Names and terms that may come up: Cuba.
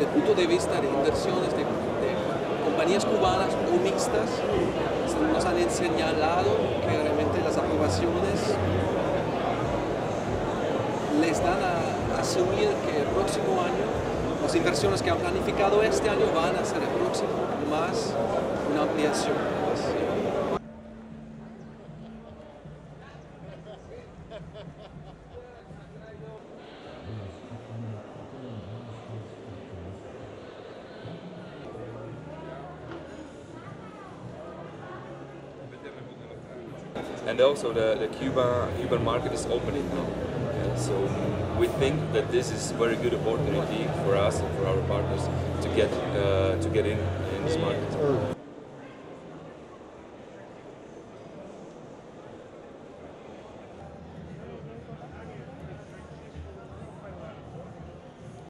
desde el punto de vista de inversiones de compañías cubanas o mixtas, nos han señalado que realmente las aprobaciones les dan a asumir que el próximo año las inversiones que han planificado este año van a ser el próximo, más una ampliación. And also the Cuban market is opening now. Yeah, so we think that this is a very good opportunity for us and for our partners to get in this market.